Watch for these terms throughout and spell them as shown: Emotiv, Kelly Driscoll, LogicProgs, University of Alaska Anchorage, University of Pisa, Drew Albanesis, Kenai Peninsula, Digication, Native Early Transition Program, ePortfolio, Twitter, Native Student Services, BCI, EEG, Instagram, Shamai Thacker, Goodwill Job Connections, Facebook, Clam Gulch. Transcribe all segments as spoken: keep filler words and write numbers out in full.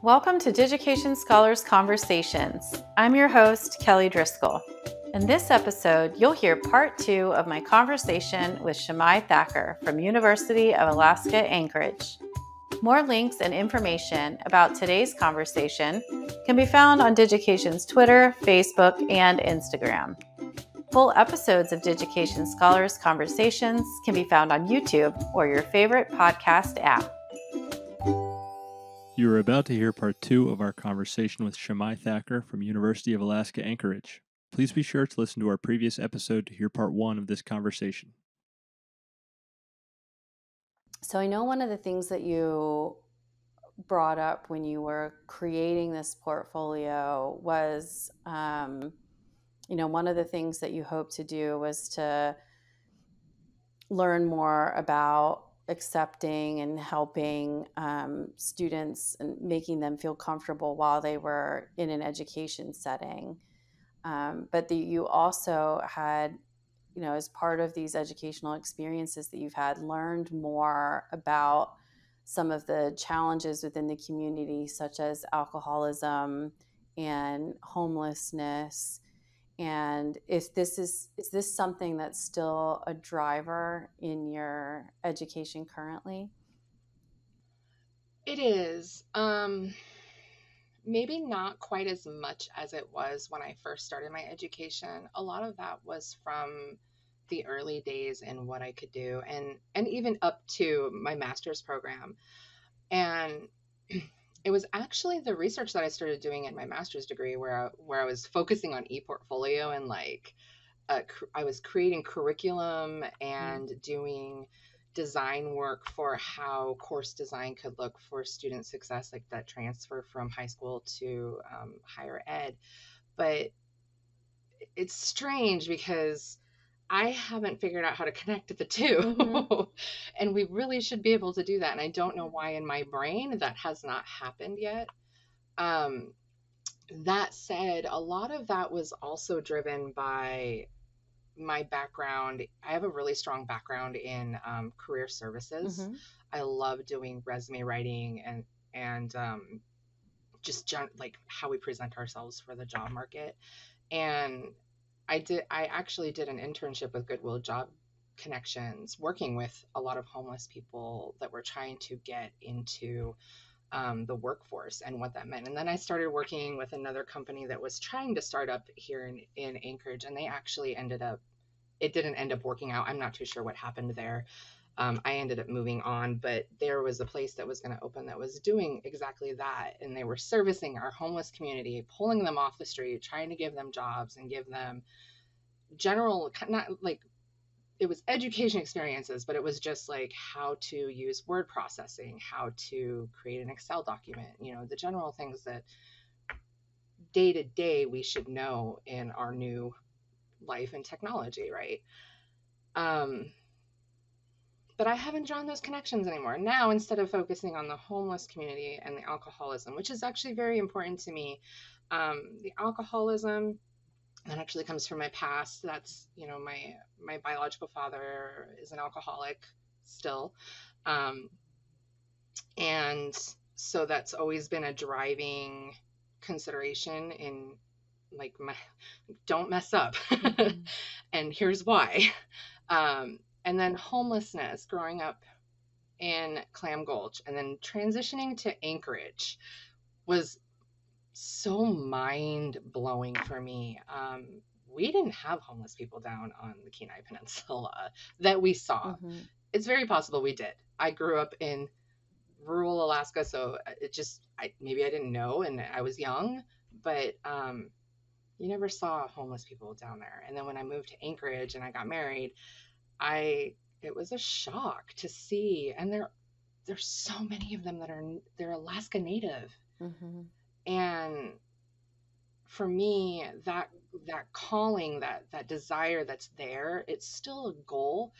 Welcome to Digication Scholars Conversations. I'm your host, Kelly Driscoll. In this episode, you'll hear part two of my conversation with Shamai Thacker from University of Alaska Anchorage. More links and information about today's conversation can be found on Digication's Twitter, Facebook, and Instagram. Full episodes of Digication Scholars Conversations can be found on YouTube or your favorite podcast app. You are about to hear part two of our conversation with Shamai Thacker from University of Alaska Anchorage. Please be sure to listen to our previous episode to hear part one of this conversation. So I know one of the things that you brought up when you were creating this portfolio was, um, you know, one of the things that you hoped to do was to learn more about accepting and helping um, students and making them feel comfortable while they were in an education setting. Um, but the, you also had, you know, as part of these educational experiences that you've had, learned more about some of the challenges within the community, such as alcoholism and homelessness. And if this is, is this something that's still a driver in your education currently? It is. Um... Maybe not quite as much as it was when I first started my education. A lot of that was from the early days and what I could do, and, and even up to my master's program. And it was actually the research that I started doing in my master's degree where I, where I was focusing on e-portfolio and like uh, cr- I was creating curriculum and mm. doing design work for how course design could look for student success, like that transfer from high school to um, higher ed. But it's strange because I haven't figured out how to connect the two. Mm-hmm. And we really should be able to do that. And I don't know why in my brain that has not happened yet. Um, that said, a lot of that was also driven by my background. I have a really strong background in um, career services. Mm-hmm. I love doing resume writing and and um, just gen- like how we present ourselves for the job market. And I did. I actually did an internship with Goodwill Job Connections, working with a lot of homeless people that were trying to get into um, the workforce and what that meant. And then I started working with another company that was trying to start up here in, in Anchorage, and they actually ended up, it didn't end up working out. I'm not too sure what happened there. Um, I ended up moving on, but there was a place that was going to open that was doing exactly that. And they were servicing our homeless community, pulling them off the street, trying to give them jobs and give them general, not like, it was education experiences, but it was just like how to use word processing, how to create an Excel document, you know, the general things that day to day we should know in our new life and technology, right? Um, but I haven't drawn those connections anymore. Now, instead of focusing on the homeless community and the alcoholism, which is actually very important to me, um, the alcoholism, that actually comes from my past. That's, you know, my my biological father is an alcoholic still. Um, and so that's always been a driving consideration in like, my, don't mess up. Mm-hmm. And here's why. Um, and then homelessness, growing up in Clam Gulch and then transitioning to Anchorage was so mind-blowing for me. Um, we didn't have homeless people down on the Kenai Peninsula that we saw. Mm-hmm. It's very possible we did. I grew up in rural Alaska, so it just, I, maybe I didn't know and I was young, but um, you never saw homeless people down there. And then when I moved to Anchorage and I got married, I it was a shock to see. And there, there's so many of them that are, they're Alaska Native. Mm-hmm. And for me, that that calling, that that desire that's there, it's still a goal.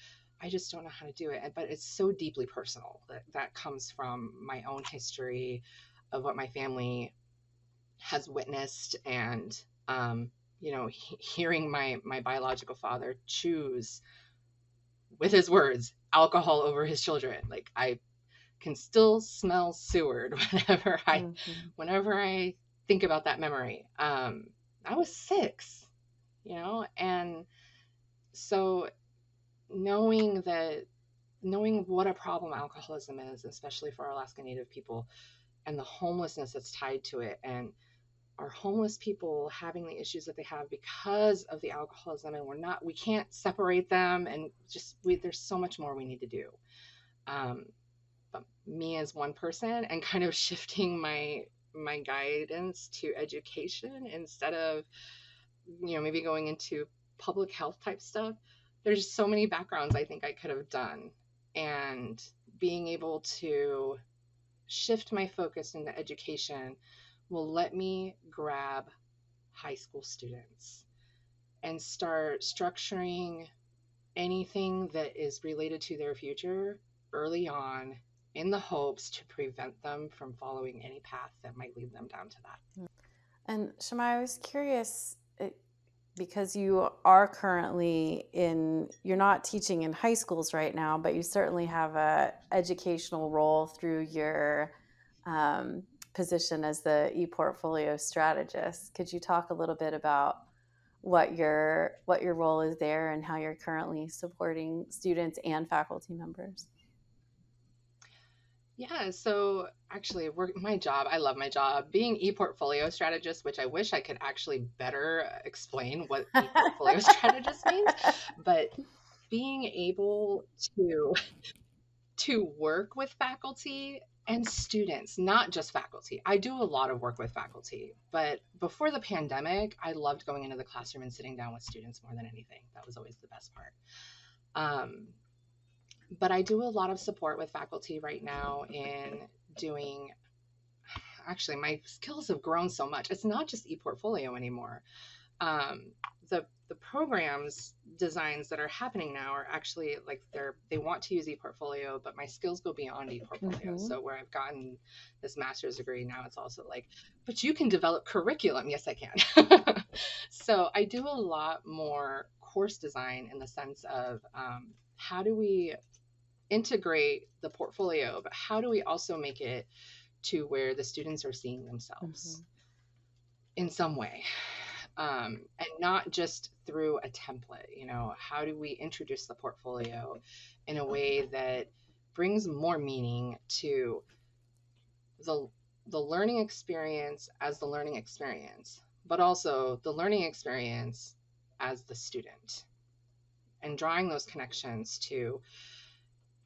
I just don't know how to do it. But it's so deeply personal. That, that comes from my own history of what my family has witnessed and, um, you know, he, hearing my, my biological father choose, with his words, alcohol over his children. Like, I can still smell Seward whenever I, mm-hmm. whenever I think about that memory. Um, I was six, you know, and so knowing that, knowing what a problem alcoholism is, especially for Alaska Native people, and the homelessness that's tied to it, and our homeless people having the issues that they have because of the alcoholism, and we're not, we can't separate them, and just, we, there's so much more we need to do. Um, but me as one person, and kind of shifting my, my guidance to education instead of, you know, maybe going into public health type stuff. There's so many backgrounds I think I could have done, and being able to shift my focus into education will let me grab high school students and start structuring anything that is related to their future early on, in the hopes to prevent them from following any path that might lead them down to that. And Shamai, I was curious, it, because you are currently in, you're not teaching in high schools right now, but you certainly have an educational role through your um, position as the ePortfolio strategist. Could you talk a little bit about what your what your role is there and how you're currently supporting students and faculty members? Yeah, so actually work, my job, I love my job, being ePortfolio strategist, which I wish I could actually better explain what ePortfolio strategist means, but being able to, to work with faculty and students, not just faculty. I do a lot of work with faculty, but before the pandemic, I loved going into the classroom and sitting down with students more than anything. That was always the best part. Um, But I do a lot of support with faculty right now in doing, actually my skills have grown so much. It's not just ePortfolio anymore. Um, the the programs designs that are happening now are actually like they're they want to use ePortfolio, but my skills go beyond ePortfolio. Mm-hmm. So where I've gotten this master's degree, now it's also like, but you can develop curriculum. Yes, I can. So I do a lot more course design in the sense of um, how do we integrate the portfolio, but how do we also make it to where the students are seeing themselves mm-hmm. in some way, um, and not just through a template? You know, how do we introduce the portfolio in a way that brings more meaning to the the learning experience as the learning experience, but also the learning experience as the student, and drawing those connections to,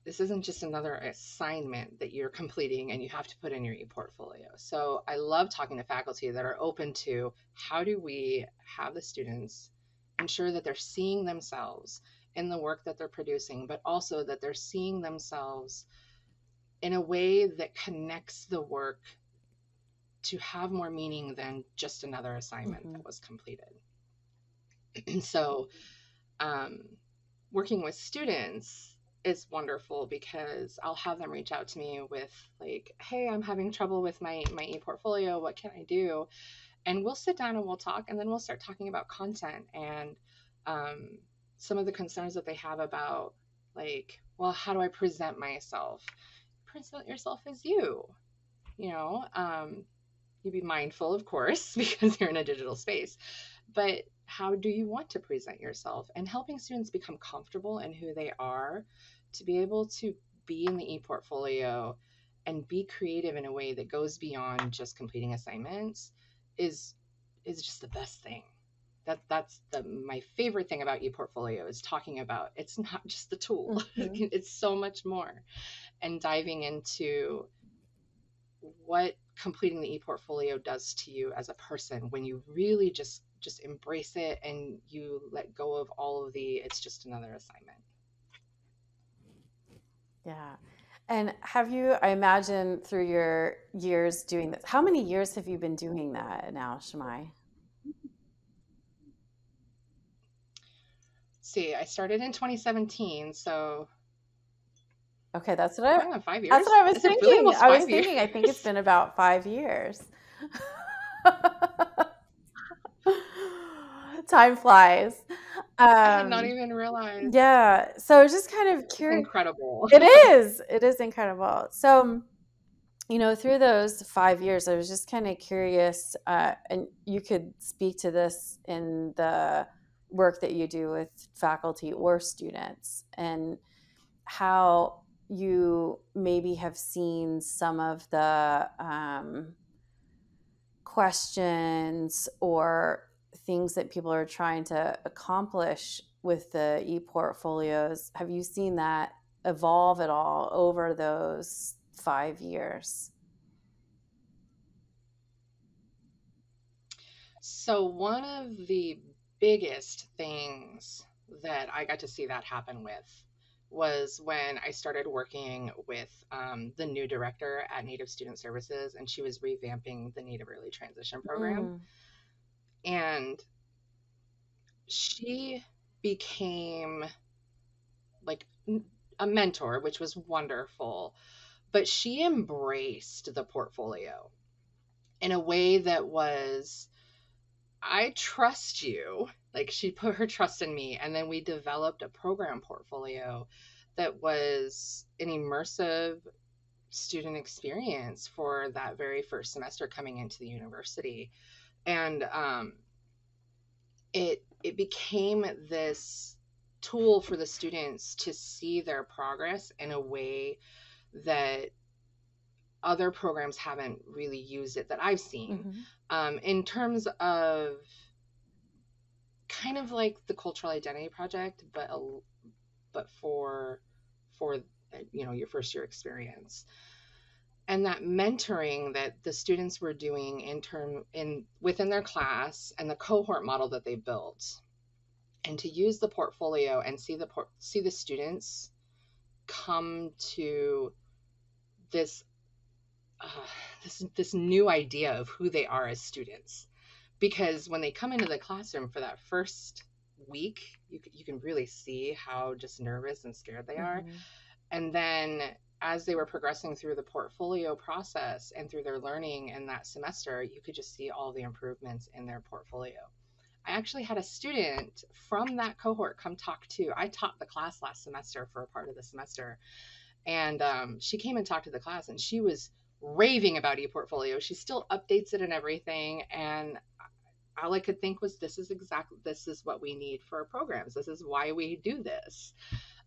this isn't just another assignment that you're completing and you have to put in your ePortfolio. So I love talking to faculty that are open to how do we have the students ensure that they're seeing themselves in the work that they're producing, but also that they're seeing themselves in a way that connects the work to have more meaning than just another assignment mm-hmm. that was completed. So um, working with students is wonderful because I'll have them reach out to me with like, hey, I'm having trouble with my, my ePortfolio. What can I do? And we'll sit down and we'll talk, and then we'll start talking about content and um, some of the concerns that they have about like, well, how do I present myself? Present yourself as you, you know, um, you be mindful, of course, because you're in a digital space, but how do you want to present yourself, and helping students become comfortable in who they are to be able to be in the ePortfolio and be creative in a way that goes beyond just completing assignments is is just the best thing. That that's the my favorite thing about ePortfolio is talking about it's not just the tool. Mm-hmm. It's so much more, and diving into what completing the ePortfolio does to you as a person when you really just just embrace it and you let go of all of the, it's just another assignment. Yeah. And have you, I imagine through your years doing this, how many years have you been doing that now, Shamai? See, I started in twenty seventeen, so. Okay, that's what I, I know, five years. That's what I was thinking. Really I was thinking, years. I think it's been about five years. Time flies. Um, I did not even realize. Yeah. So it's just kind of curious. Incredible. It is. It is incredible. So, you know, through those five years, I was just kind of curious, uh, and you could speak to this in the work that you do with faculty or students, and how you maybe have seen some of the um, questions or things that people are trying to accomplish with the e-portfolios. Have you seen that evolve at all over those five years? So one of the biggest things that I got to see that happen with was when I started working with um, the new director at Native Student Services, and she was revamping the Native Early Transition Program. Mm. And she became like a mentor, which was wonderful, but she embraced the portfolio in a way that was, I trust you. Like, she put her trust in me, and then we developed a program portfolio that was an immersive student experience for that very first semester coming into the university. And um, it it became this tool for the students to see their progress in a way that other programs haven't really used it that I've seen. Mm-hmm. Um, in terms of kind of like the Cultural Identity Project, but a, but for for you know, your first year experience. And that mentoring that the students were doing in term in within their class, and the cohort model that they built, and to use the portfolio and see the por- see the students come to this uh, this this new idea of who they are as students, because when they come into the classroom for that first week, you you can really see how just nervous and scared they are, mm-hmm. and then, as they were progressing through the portfolio process and through their learning in that semester, you could just see all the improvements in their portfolio. I actually had a student from that cohort come talk to, I taught the class last semester for a part of the semester. And um, she came and talked to the class, and she was raving about ePortfolio. She still updates it and everything. And all I could think was, this is exactly, this is what we need for our programs. This is why we do this.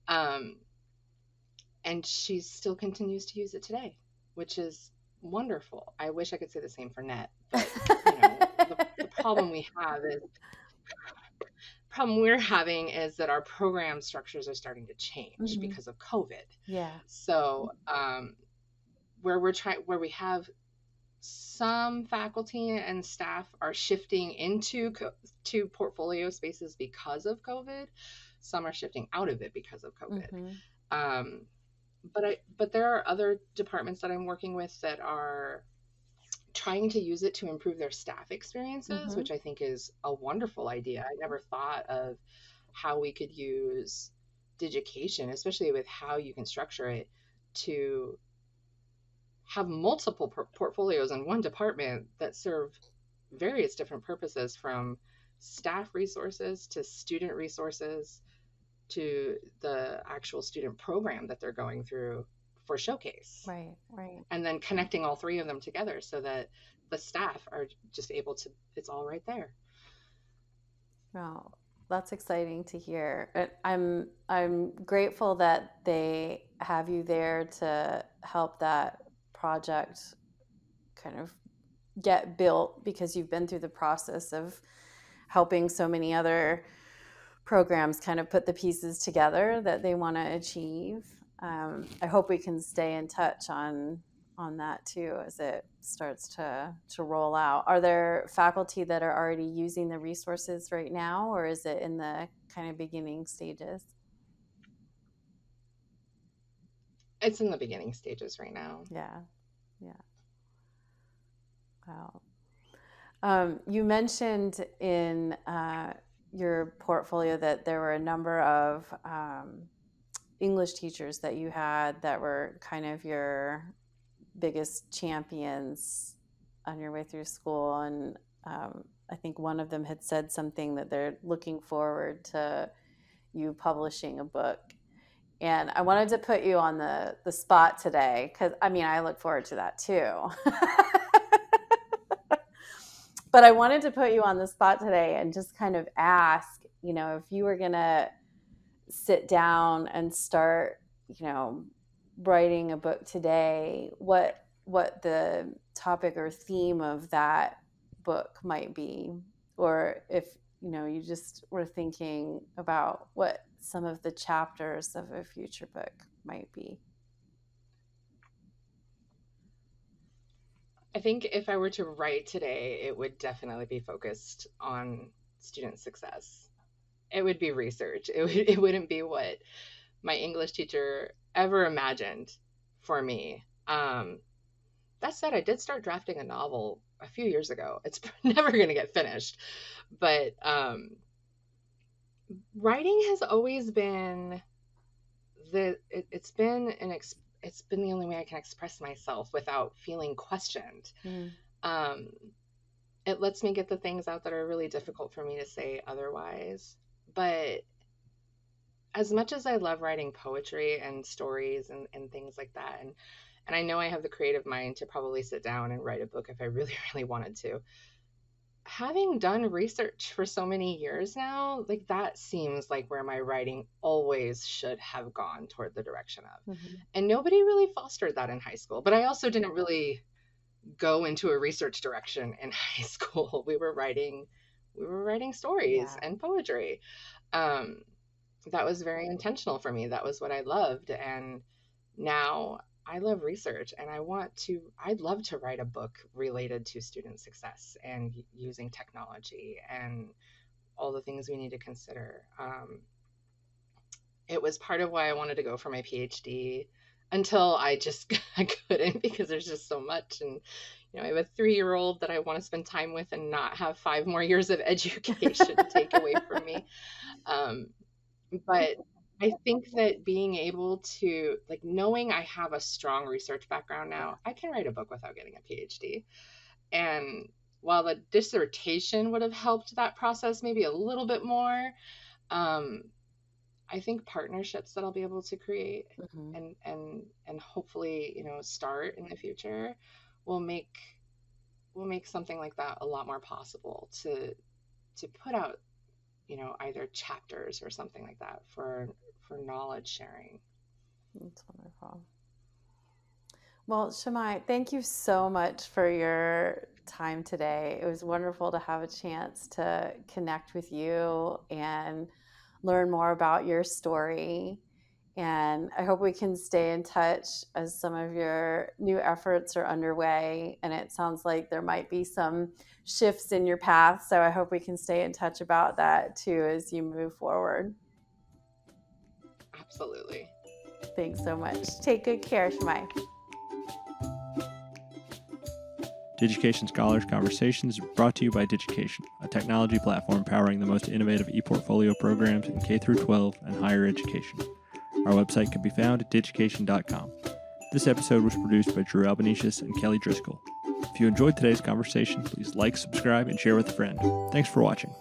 Um, And she still continues to use it today, which is wonderful. I wish I could say the same for Net, but you know, the, the problem we have is, the problem we're having is that our program structures are starting to change mm-hmm. because of COVID. Yeah. So um, where we're trying, where we have some faculty and staff are shifting into co- to portfolio spaces because of COVID. Some are shifting out of it because of COVID. Mm-hmm. Um, But I, but there are other departments that I'm working with that are trying to use it to improve their staff experiences, mm-hmm. which I think is a wonderful idea. I never thought of how we could use Digication, especially with how you can structure it, to have multiple por- portfolios in one department that serve various different purposes, from staff resources to student resources to the actual student program that they're going through for showcase. Right, right. And then connecting all three of them together so that the staff are just able to, it's all right there. Wow, that's exciting to hear. I'm, I'm grateful that they have you there to help that project kind of get built, because you've been through the process of helping so many other programs kind of put the pieces together that they want to achieve. Um, I hope we can stay in touch on on that too as it starts to to roll out. Are there faculty that are already using the resources right now, or is it in the kind of beginning stages? It's in the beginning stages right now. Yeah, yeah. Wow. Um, you mentioned in uh, your portfolio that there were a number of um, English teachers that you had that were kind of your biggest champions on your way through school, and um, I think one of them had said something that they're looking forward to you publishing a book. And I wanted to put you on the, the spot today because, I mean, I look forward to that too. But I wanted to put you on the spot today and just kind of ask, you know, if you were going to sit down and start, you know, writing a book today, what what the topic or theme of that book might be, or if, you know, you just were thinking about what some of the chapters of a future book might be. I think if I were to write today, it would definitely be focused on student success. It would be research. It, would, it wouldn't be what my English teacher ever imagined for me. Um, that said, I did start drafting a novel a few years ago. It's never going to get finished. But um, writing has always been the, it, it's been an experience. It's been the only way I can express myself without feeling questioned. Mm. Um, it lets me get the things out that are really difficult for me to say otherwise. But as much as I love writing poetry and stories and, and things like that, and, and I know I have the creative mind to probably sit down and write a book if I really, really wanted to, having done research for so many years now, like that seems like where my writing always should have gone toward the direction of. Mm-hmm. And nobody really fostered that in high school, but I also didn't really go into a research direction in high school. We were writing, we were writing stories yeah. and poetry. Um, that was very intentional for me. That was what I loved. And now I love research, and I want to, I'd love to write a book related to student success and using technology and all the things we need to consider. Um, it was part of why I wanted to go for my PhD until I just I couldn't, because there's just so much. And, you know, I have a three-year-old that I want to spend time with and not have five more years of education take away from me. Um, but I think that being able to, like, knowing I have a strong research background now, I can write a book without getting a PhD. And while the dissertation would have helped that process maybe a little bit more, um, I think partnerships that I'll be able to create mm-hmm. and, and, and hopefully, you know, start in the future will make, will make something like that a lot more possible to, to put out, you know, either chapters or something like that for, for knowledge sharing. That's wonderful. Well, Shamai, thank you so much for your time today. It was wonderful to have a chance to connect with you and learn more about your story. And I hope we can stay in touch as some of your new efforts are underway. And it sounds like there might be some shifts in your path. So I hope we can stay in touch about that too as you move forward. Absolutely. Thanks so much. Take good care, Shamai. Digication Scholars Conversations is brought to you by Digication, a technology platform powering the most innovative e-portfolio programs in K through twelve and higher education. Our website can be found at digication dot com. This episode was produced by Drew Albanesis and Kelly Driscoll. If you enjoyed today's conversation, please like, subscribe, and share with a friend. Thanks for watching.